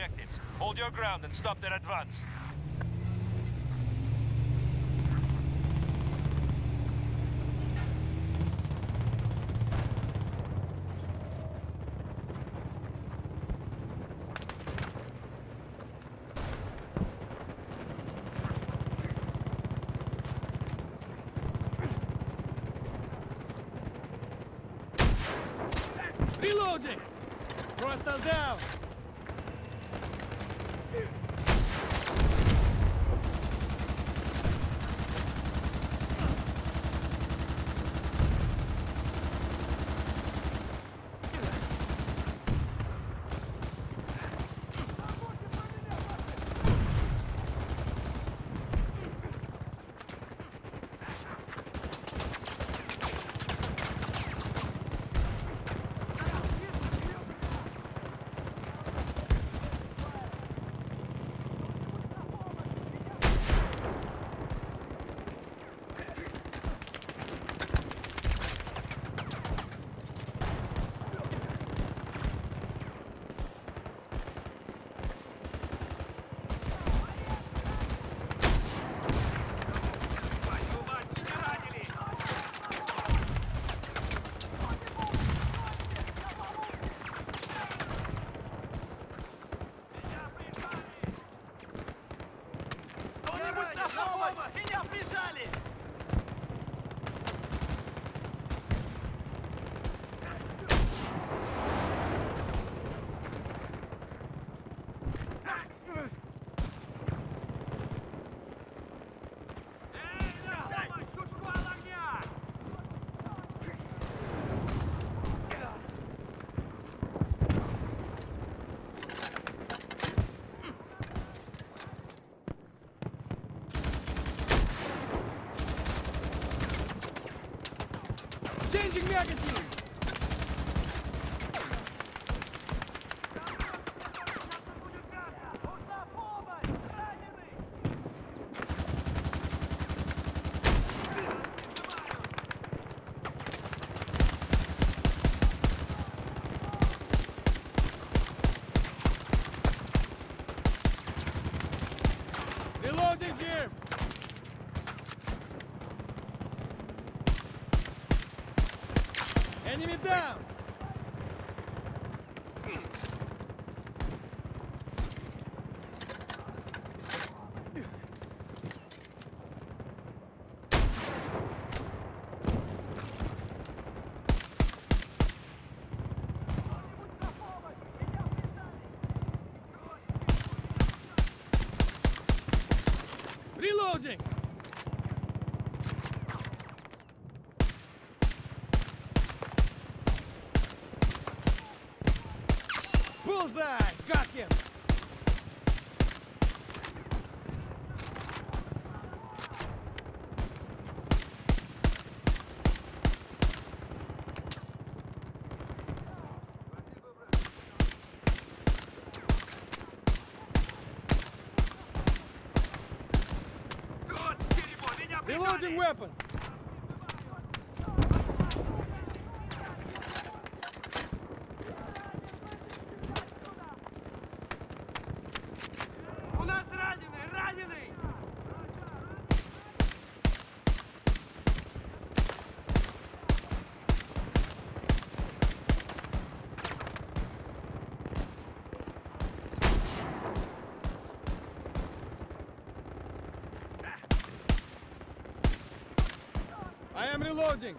objectives. Hold your ground and stop their advance. Reloading! Hostile down! Changing magazine! Reloading here! Enemy down! Reloading! Bullseye! Got him! Reloading weapon! I am reloading!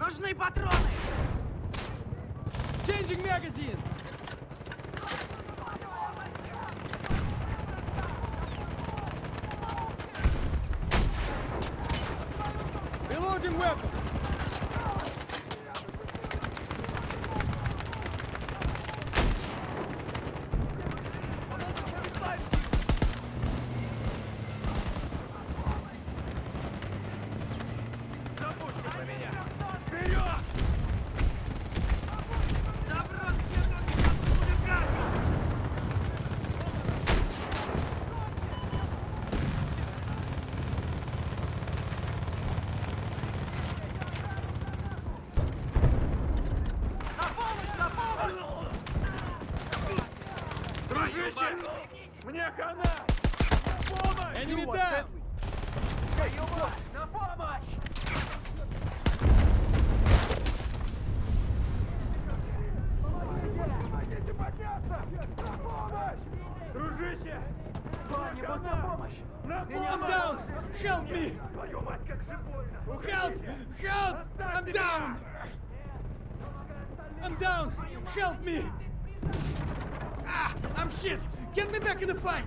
Нужны патроны! Changing magazine! Charging weapon! Мне хана! На помощь! Я не видал! На помощь! Помогите подняться! На помощь! Дружище! Парни, вот на помощь! На помощь! I'm down! Help me! Твою мать, как же больно! Help! Help! I'm down! I'm down! Help me! Ah! I'm shit! Get me back in the fight!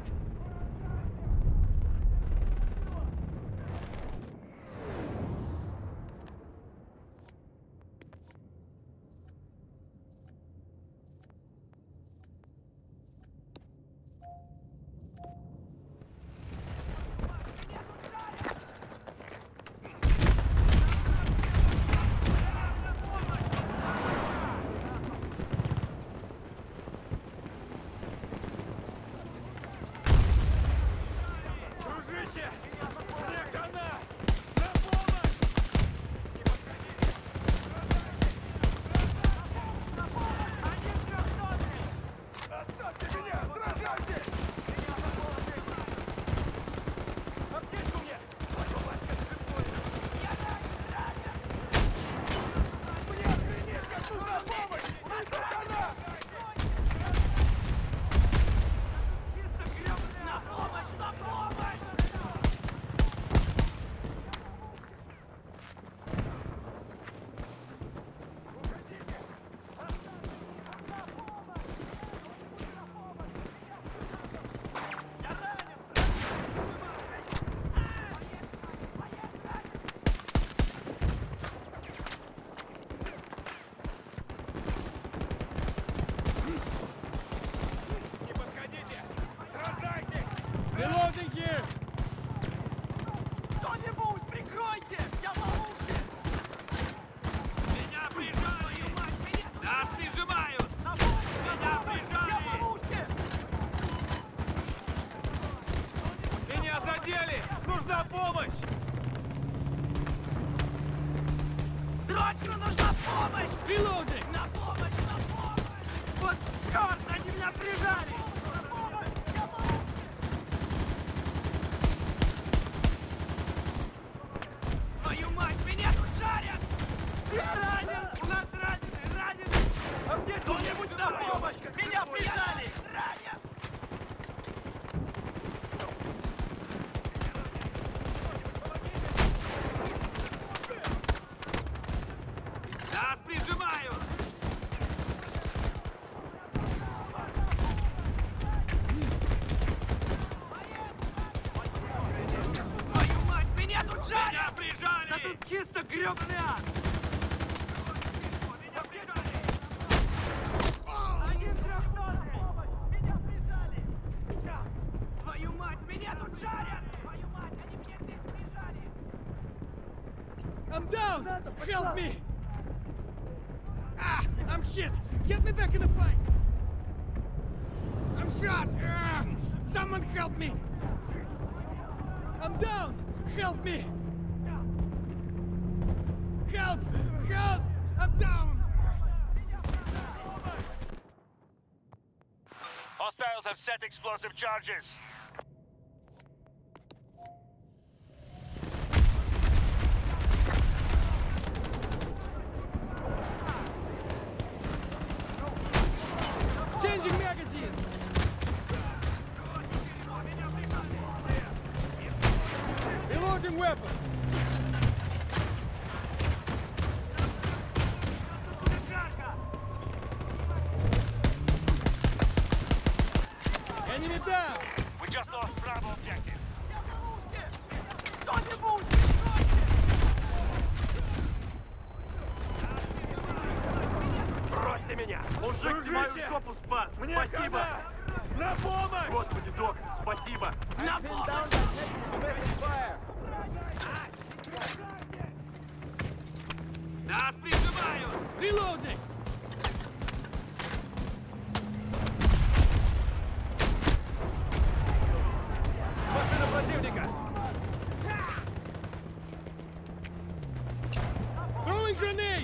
Нужна помощь! Срочно нужна помощь! Релоудинг! На помощь! На помощь! Вот черт! Они меня прижали! На помощь! На помощь! Твою мать! Меня тут жарят! Ты ранен! У нас раненый! Раненый! А где кто-нибудь на помощь? Меня прижали! Ранен! Чисто гребаный ад! Меня прижали! Они трехногие! Меня прижали! Твою мать, меня тут жарят! Твою мать, они меня здесь прижали! I'm down! Help me! Ah! I'm shit! Get me back in the fight! I'm shot! Someone help me! I'm down! Help me! Help! Help! I'm down! Hostiles have set explosive charges. Changing magazine! Reloading weapon! We just lost Bravo objective. Кто-нибудь! Отпусти меня! Мужик, ты мою жопу спас! Мне спасибо! Хана! На помощь! Господи, док, спасибо! На помощь! Нас прижимают! Релоудинг! Машина противника! Throwing grenade!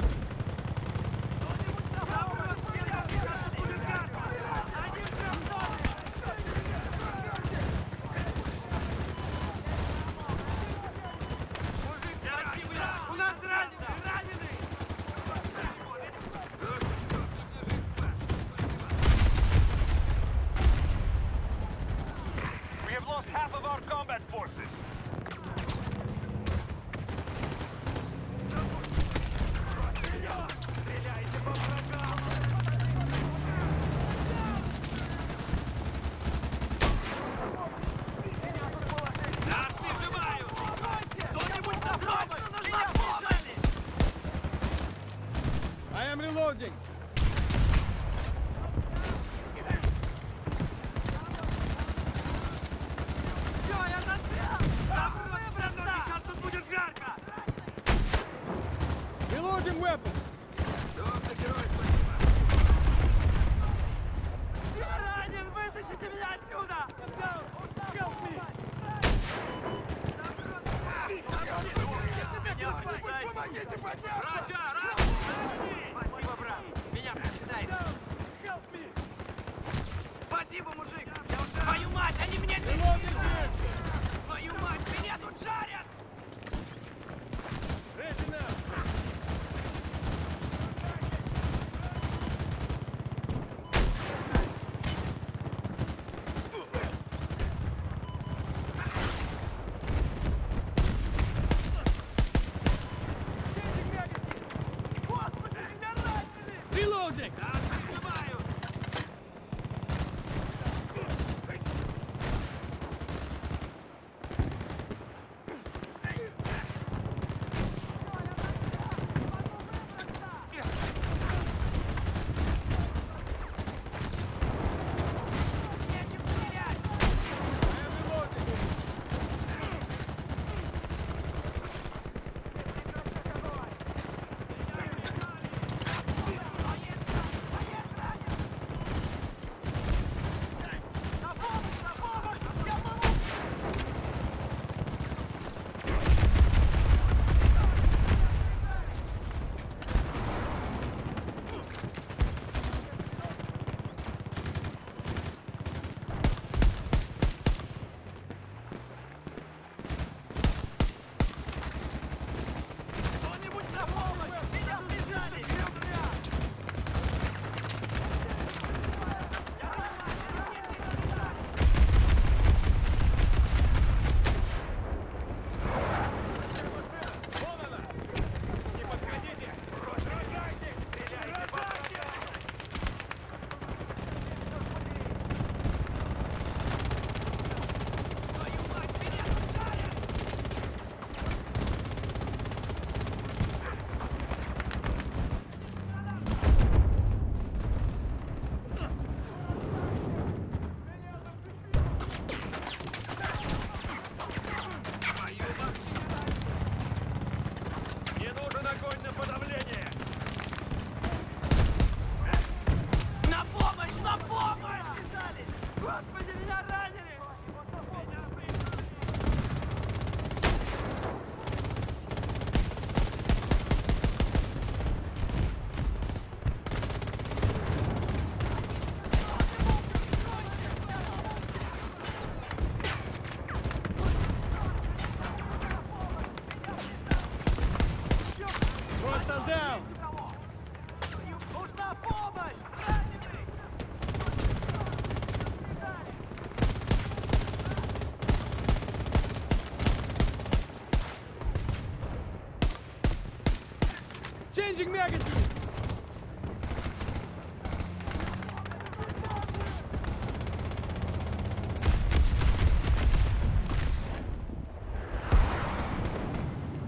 Magazine!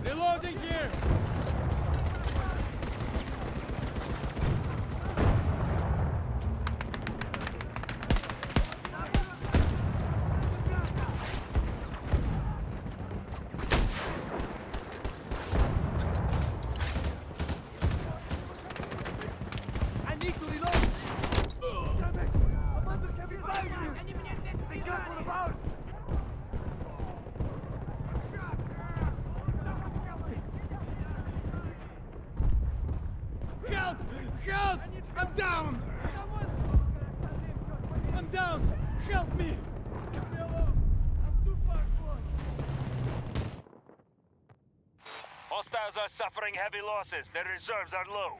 Reloading here! Help! I'm down! I'm down! Help me! Leave me alone! I'm too far gone! Hostiles are suffering heavy losses. Their reserves are low.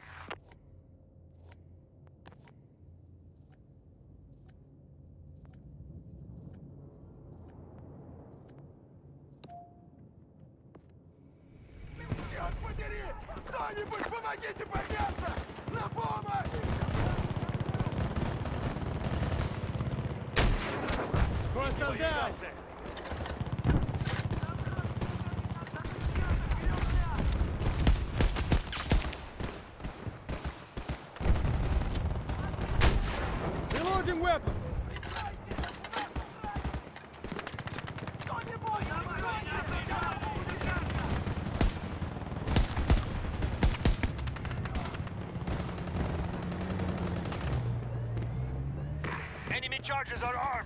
Кто-нибудь, помогите подняться! На помощь! Просто дальше! Reloading weapon! Charges are armed.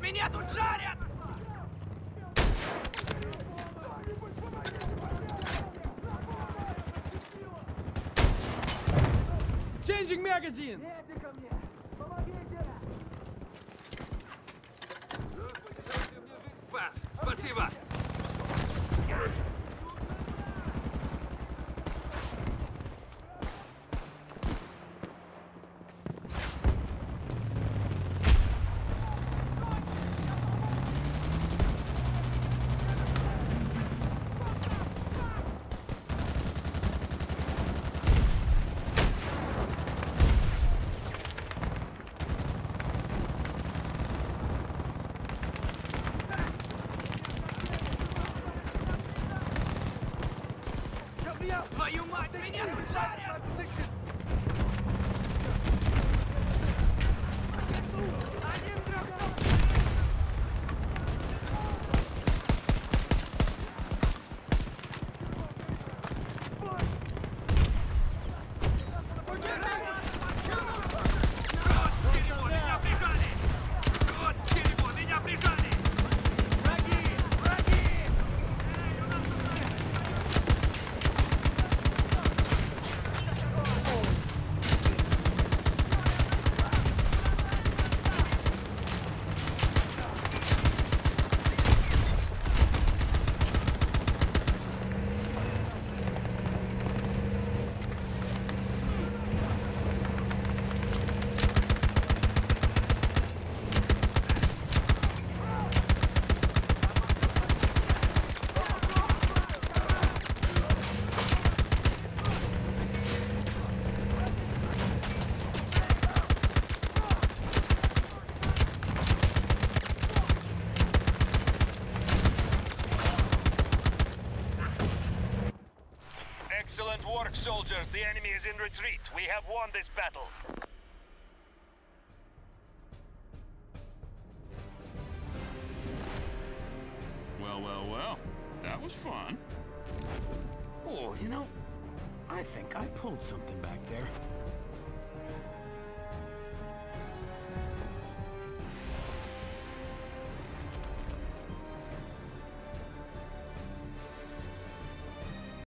Меня тут жарят! Changing magazine! Вас, спасибо! Твою мать, меня тут жарят! Excellent work, soldiers. The enemy is in retreat. We have won this battle. Well, well, well. That was fun. Oh, you know, I think I pulled something back there.